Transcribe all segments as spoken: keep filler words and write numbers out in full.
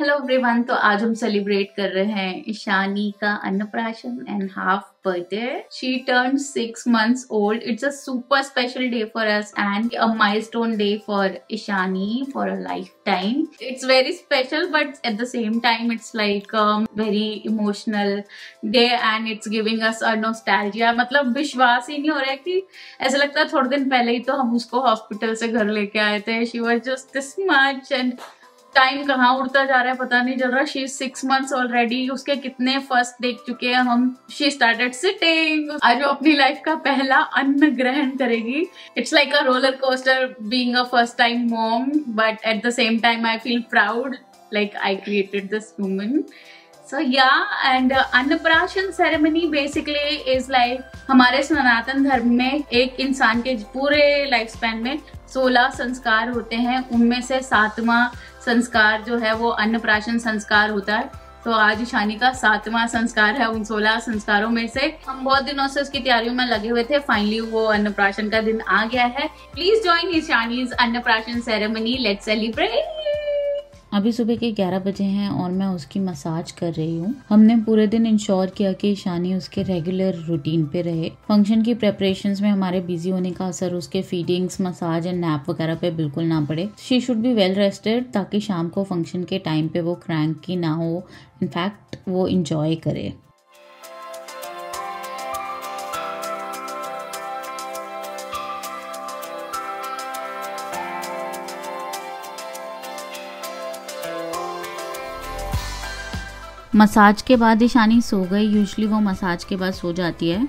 Hello everyone, तो आज हम सेलिब्रेट कर रहे हैं ईशानी का अन्नप्राशन and half birthday. She turn six months old. It's a super special day for us and a milestone day for Ishani for a lifetime. It's very special but at the same time it's like very emotional day and it's giving us a nostalgia. मतलब विश्वास ही नहीं हो रहा है कि ऐसा लगता है थोड़े दिन पहले ही तो हम उसको हॉस्पिटल से घर लेके आए थे। She was just this much and time कहाँ उड़ता जा रहा है पता नहीं चल रहा। She is six months already, उसके कितने फर्स्ट देख चुके हैं हम। She started sitting. आज वो अपनी लाइफ का पहला अन्न ग्रहण करेगी। It's like a roller coaster being a first time mom, but at the same time I feel proud like I created this woman. So yeah, and uh, Annaprashan ceremony basically is like हमारे सनातन धर्म में एक इंसान के पूरे life span में सोलह संस्कार होते हैं, उनमें से सातवां संस्कार जो है वो अन्नप्राशन संस्कार होता है। तो आज ईशानी का सातवां संस्कार है उन सोलह संस्कारों में से। हम बहुत दिनों से उसकी तैयारियों में लगे हुए थे, फाइनली वो अन्नप्राशन का दिन आ गया है। Please join Ishani's Annaprashan ceremony, let's celebrate. अभी सुबह के ग्यारह बजे हैं और मैं उसकी मसाज कर रही हूँ। हमने पूरे दिन इंश्योर किया कि ईशानी उसके रेगुलर रूटीन पे रहे। फंक्शन की प्रेपरेशंस में हमारे बिजी होने का असर उसके फीडिंग्स, मसाज एंड नैप वगैरह पे बिल्कुल ना पड़े। She should be well rested ताकि शाम को फंक्शन के टाइम पे वो क्रैंकी ना हो, इनफैक्ट वो इंजॉय करे। मसाज के बाद ईशानी सो गई। यूजली वो मसाज के बाद सो जाती है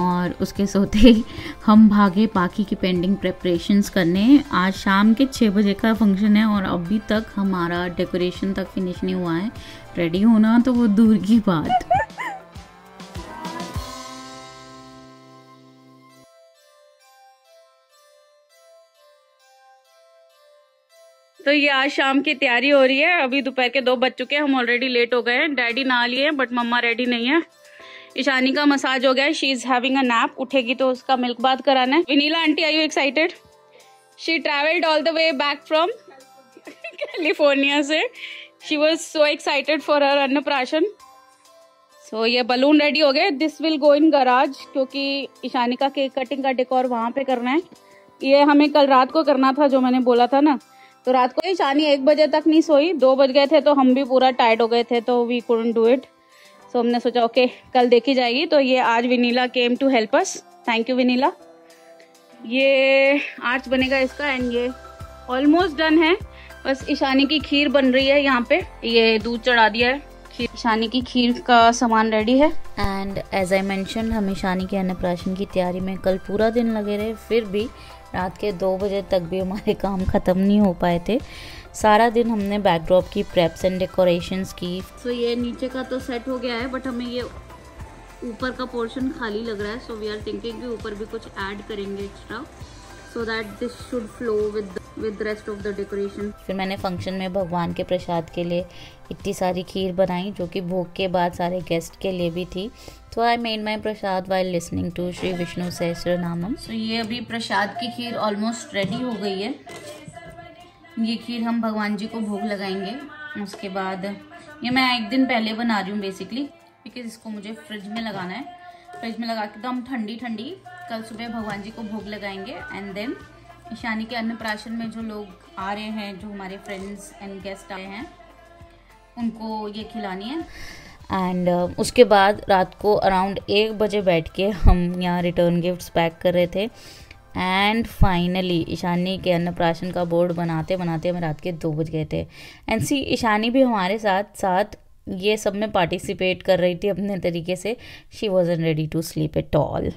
और उसके सोते ही हम भागे बाकी की पेंडिंग प्रेपरेशंस करने। आज शाम के छः बजे का फंक्शन है और अभी तक हमारा डेकोरेशन तक फिनिश नहीं हुआ है। रेडी होना तो वो दूर की बात। तो ये आज शाम की तैयारी हो रही है। अभी दोपहर के दो बज चुके हैं, हम ऑलरेडी लेट हो गए हैं। डैडी नहा लिए हैं बट मम्मा रेडी नहीं है। ईशानी का मसाज हो गया है। She is having a nap. उठेगी तो उसका मिल्क बाथ कराना है। Vinila aunty, are you excited? She travelled all the way back from California से। She was so excited for her अन्नप्राशन। So ये बलून रेडी हो गए। This will go in garage क्योंकि ईशानी का केक कटिंग का डेकोर वहाँ पे करना है। ये हमें कल रात को करना था जो मैंने बोला था ना। तो रात को ईशानी एक बजे तक नहीं सोई, दो बज गए थे तो हम भी पूरा टायर्ड हो गए थे तो we couldn't do it. So हमने सोचा ओके okay, कल देखी जाएगी। तो ये आज Vinila came to help us. Thank you Vinila. ये आर्च बनेगा इसका एंड ये ऑलमोस्ट डन है। बस ईशानी की खीर बन रही है। यहाँ पे ये दूध चढ़ा दिया है। ईशानी की खीर का सामान रेडी है। एंड एज आई मेंशन, हम ईशानी के अन्नप्राशन की तैयारी में कल पूरा दिन लगे रहे, फिर भी रात के दो बजे तक भी हमारे काम ख़त्म नहीं हो पाए थे। सारा दिन हमने बैकड्रॉप की प्रेप्स एंड डेकोरेशंस की। सो so, ये नीचे का तो सेट हो गया है बट हमें ये ऊपर का पोर्शन खाली लग रहा है। सो वी आर थिंकिंग कि ऊपर भी कुछ ऐड करेंगे extra, so that this should flow with with rest of the decoration. फिर मैंने फंक्शन में भगवान के प्रसाद के लिए इतनी सारी खीर बनाई जो कि भोग के बाद सारे गेस्ट के लिए भी थी। तो I made my prasad while listening to Shri Vishnu Sahasranamam. So ये अभी प्रसाद की खीर ऑलमोस्ट रेडी हो गई है। ये खीर हम भगवान जी को भोग लगाएंगे। उसके बाद ये मैं एक दिन पहले बना रही हूँ बेसिकली, बिकॉज इसको मुझे फ्रिज में लगाना है। फ्रिज में लगा के एकदम ठंडी ठंडी कल सुबह भगवान जी को भोग लगाएंगे। एंड देन ईशानी के अन्नप्राशन में जो लोग आ रहे हैं, जो हमारे फ्रेंड्स एंड गेस्ट आए हैं, उनको ये खिलानी है। एंड uh, उसके बाद रात को अराउंड एक बजे बैठ के हम यहाँ रिटर्न गिफ्ट्स पैक कर रहे थे। एंड फाइनली ईशानी के अन्नप्राशन का बोर्ड बनाते बनाते हम रात के दो बज गए थे। एंड सी ईशानी भी हमारे साथ साथ ये सब में पार्टिसिपेट कर रही थी अपने तरीके से। She wasn't ready to sleep at all.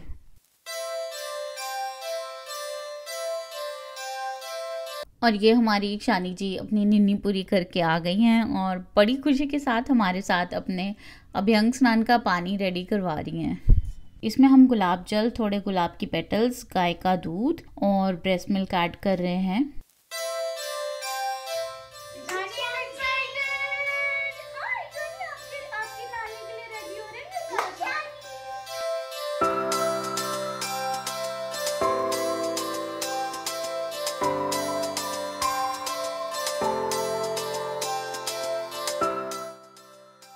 और ये हमारी ईशानी जी अपनी निन्नी पूरी करके आ गई हैं और बड़ी खुशी के साथ हमारे साथ अपने अभ्यंग स्नान का पानी रेडी करवा रही हैं। इसमें हम गुलाब जल, थोड़े गुलाब की पेटल्स, गाय का दूध और ब्रेस्ट मिल्क ऐड कर रहे हैं।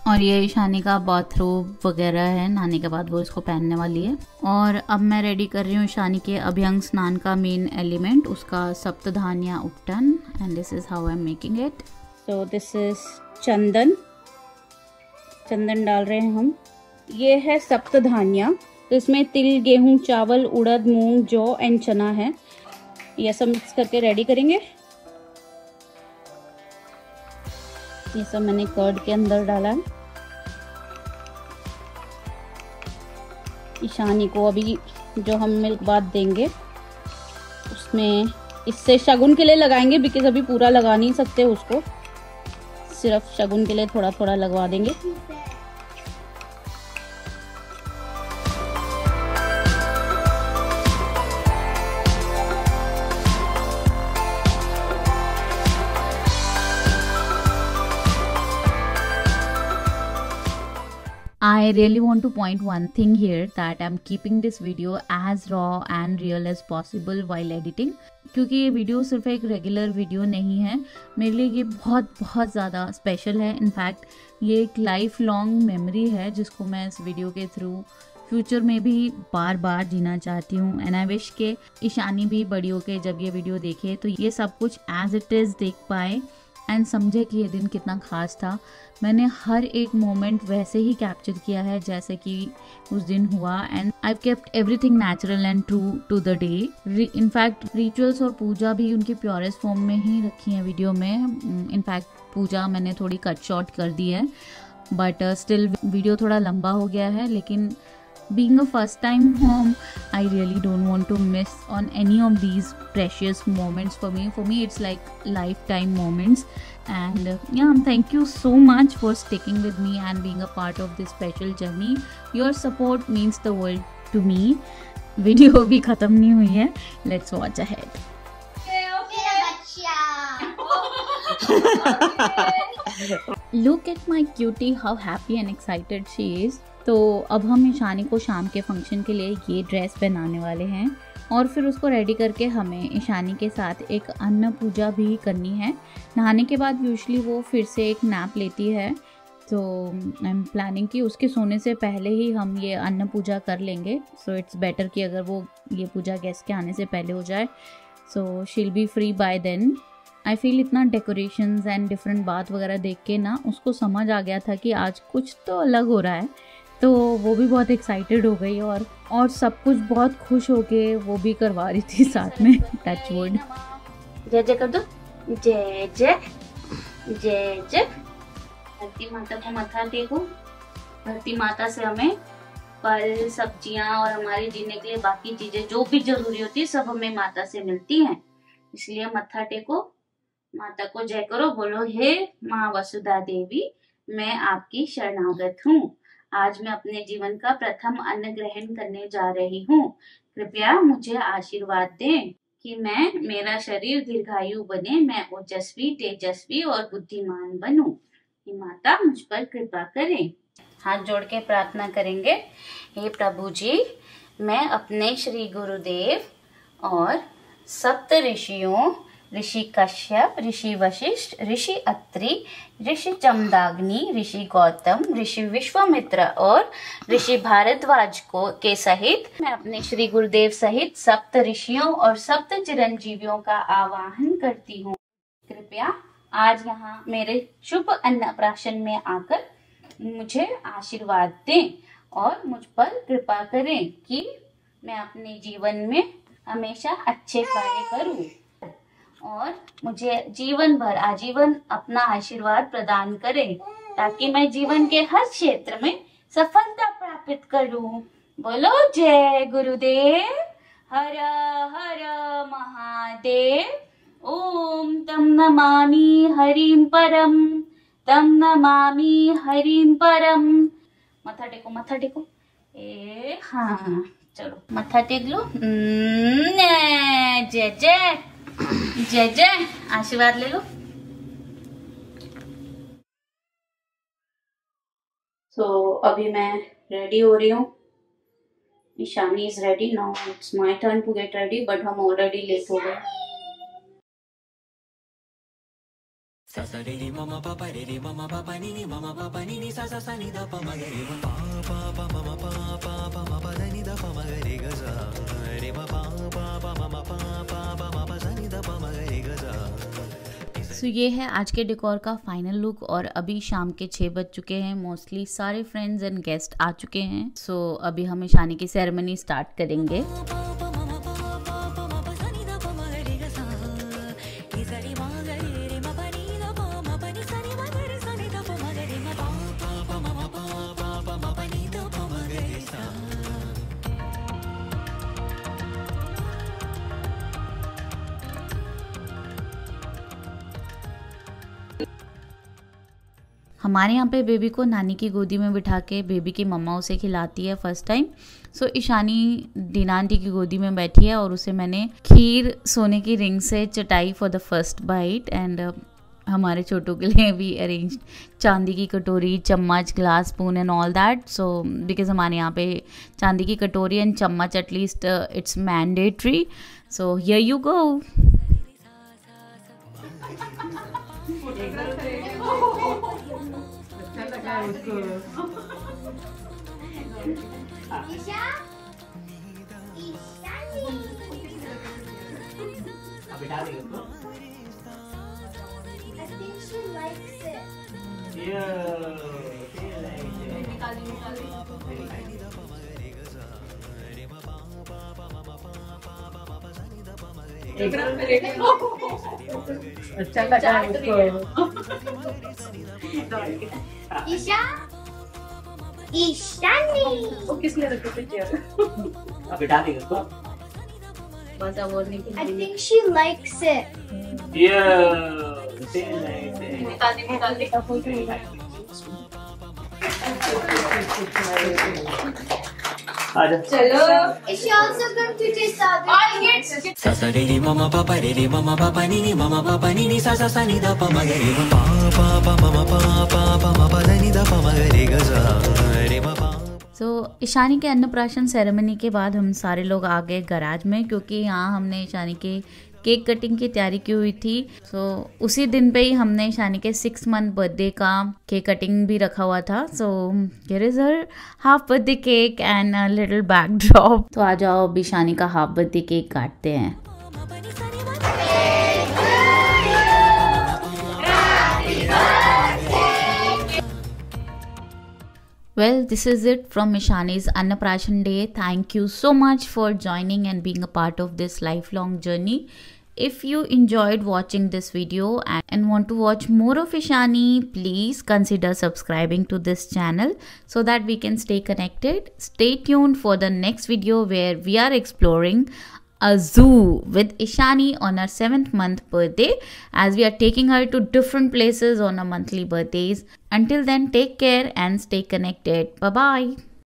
और ये ईशानी का बाथरोब वगैरह है, नहाने के बाद वो इसको पहनने वाली है। और अब मैं रेडी कर रही हूँ ईशानी के अभ्यंग स्नान का मेन एलिमेंट, उसका सप्तधान या उपटन। And this is how I am making it. So this is chandan, चंदन डाल रहे हैं हम। ये है सप्तधान्या, तो इसमें तिल, गेहूं, चावल, उड़द, मूंग, जौ एंड चना है। ये सब मिक्स करके रेडी करेंगे। ये सब मैंने कर्ड के अंदर डाला है। ईशानी को अभी जो हम मिल्क बाथ देंगे उसमें इससे शगुन के लिए लगाएंगे, बिकॉज अभी पूरा लगा नहीं सकते उसको, सिर्फ शगुन के लिए थोड़ा थोड़ा लगवा देंगे। I really want to point one thing here that I'm keeping this video as raw and real as possible while editing, क्योंकि ये वीडियो सिर्फ एक रेगुलर वीडियो नहीं है, मेरे लिए ये बहुत बहुत ज़्यादा स्पेशल है। इनफैक्ट ये एक लाइफ लॉन्ग मेमोरी है जिसको मैं इस वीडियो के थ्रू फ्यूचर में भी बार बार जीना चाहती हूँ। एंड आई विश के ईशानी भी बड़ी होके जब ये वीडियो देखे तो ये सब कुछ एज इट इज़ देख पाए एंड समझे कि ये दिन कितना खास था। मैंने हर एक मोमेंट वैसे ही कैप्चर किया है जैसे कि उस दिन हुआ। And I kept everything natural and true to the day. In fact rituals और पूजा भी उनकी प्योरेस्ट फॉर्म में ही रखी है वीडियो में। इनफैक्ट पूजा मैंने थोड़ी कट शॉर्ट कर दी है, बट स्टिल वीडियो थोड़ा लंबा हो गया है। लेकिन being a first time mom, I really don't want to miss on any of these precious moments for me. For me it's like lifetime moments and uh, yeah, thank you so much for sticking with me and being a part of this special journey. Your support means the world to me. Video bhi khatam nahi hui hai, let's watch ahead. Look at my cutie, how happy and excited she is. तो अब हम ईशानी को शाम के function के लिए ये dress पहनाने वाले हैं और फिर उसको रेडी करके हमें ईशानी के साथ एक अन्न पूजा भी करनी है। नहाने के बाद यूजुअली वो फिर से एक नैप लेती है, तो आई एम प्लानिंग कि उसके सोने से पहले ही हम ये अन्न पूजा कर लेंगे। सो इट्स बेटर कि अगर वो ये पूजा गेस्ट के आने से पहले हो जाए, so she will be free by then. I feel इतना डेकोरेशंस एंड डिफरेंट बात वगैरह देख के ना उसको समझ आ गया था कि आज कुछ तो अलग हो रहा है, तो वो भी बहुत एक्साइटेड हो गई और और सब कुछ बहुत खुश होके वो भी करवा रही थी साथ में। टच वुड, जय जय कर दो, जय जय जय जय। धरती माता को मथा टेको, धरती माता से हमें फल, सब्जियां और हमारे जीने के लिए बाकी चीजें जो भी जरूरी होती है सब हमें माता से मिलती हैं, इसलिए मथा टेको, माता को जय करो, बोलो हे माँ वसुधा देवी मैं आपकी शरणागत हूँ, आज मैं अपने जीवन का प्रथम अन्न ग्रहण करने जा रही हूँ, कृपया मुझे आशीर्वाद दें कि मैं, मेरा शरीर दीर्घायु बने, मैं ओजस्वी, तेजस्वी और बुद्धिमान बनूं। हे माता मुझ पर कृपा करें। हाथ जोड़ के प्रार्थना करेंगे, हे प्रभु जी मैं अपने श्री गुरुदेव और सप्त ऋषियों, ऋषि कश्यप, ऋषि वशिष्ठ, ऋषि अत्रि, ऋषि जमदाग्नि, ऋषि गौतम, ऋषि विश्वामित्र और ऋषि भारद्वाज को के सहित मैं अपने श्री गुरुदेव सहित सप्त ऋषियों और सप्त चिरंजीवियों का आवाहन करती हूँ, कृपया आज यहाँ मेरे शुभ अन्नप्राशन में आकर मुझे आशीर्वाद दें और मुझ पर कृपा करें कि मैं अपने जीवन में हमेशा अच्छे कार्य करूँ और मुझे जीवन भर आजीवन अपना आशीर्वाद प्रदान करें ताकि मैं जीवन के हर क्षेत्र में सफलता प्राप्त करूं। बोलो जय गुरुदेव। हर हर महादेव। ओम तम नमामि हरिम परम, तम नमामि हरिम परम। मत्था टेको, मत्था टेको, ए हाँ चलो मत्था टेक लो। जय जय जय जय, आशीर्वाद ले लो। सो so, अभी मैं रेडी हो रही हूँ, Ishani is ready, now it's my turn to get ready, but हम ऑलरेडी लेट हो गए। ससरे रि मम पापा रे रे मम पापा नि नि मम पापा नि नि सा सा सा नि दा प म ग रे ग पा पा पा मम पा पा पा म प द नि दा प म ग रे ग सा रे प पा पा पा मम पा पा पा म प सा नि दा प म ग रे ग सा। सो so, ये है आज के डेकोर का फाइनल लुक और अभी शाम के छः बज चुके हैं। मोस्टली सारे फ्रेंड्स एंड गेस्ट आ चुके हैं। सो so, अभी हम ईशानी की सेरेमनी स्टार्ट करेंगे। हमारे यहाँ पे बेबी को नानी की गोदी में बिठा के बेबी की मम्मा उसे खिलाती है फर्स्ट टाइम। सो ईशानी दीना आंटी की गोदी में बैठी है और उसे मैंने खीर सोने की रिंग से चटाई for the first bite. And हमारे छोटों के लिए भी अरेंज चांदी की कटोरी, चम्मच, glass, spoon and all that. So because हमारे यहाँ पे चांदी की कटोरी एंड चम्मच at least it's mandatory. So here you go. अच्छा लगा उसको। ईशा, ईशानी। वो किसने रखा था चेयर? अब बिठा देगा उसको। मजा वो नहीं कि। I think she likes it. Yeah, she likes it. निकाल दे, निकाल दे। आजा। चलो। Is she also going to taste other? All kids. Sa sa re re mama papa re re mama papa ni ni mama papa ni ni sa sa sa ni da pa ma re ma pa pa pa mama pa pa pa ma pa ni da pa ma re ga sa re ma pa। तो ईशानी के अन्नप्राशन ceremony के बाद हम सारे लोग आ गए garage में, क्योंकि यहाँ हमने ईशानी के केक कटिंग की तैयारी की हुई थी। सो so, उसी दिन पे ही हमने ईशानी के सिक्स मंथ बर्थडे का केक कटिंग भी रखा हुआ था। So here is her half birthday cake and a little backdrop. तो आ जाओ अब ईशानी का हाफ बर्थडे केक काटते हैं। Well, this is it from Ishani's Annaprashan Day. Thank you so much for joining and being a part of this lifelong journey. If you enjoyed watching this video and want to watch more of Ishani, please consider subscribing to this channel so that we can stay connected. Stay tuned for the next video where we are exploring a zoo with Ishani on her seventh month birthday, as we are taking her to different places on her monthly birthdays. Until then, take care and stay connected. Bye bye.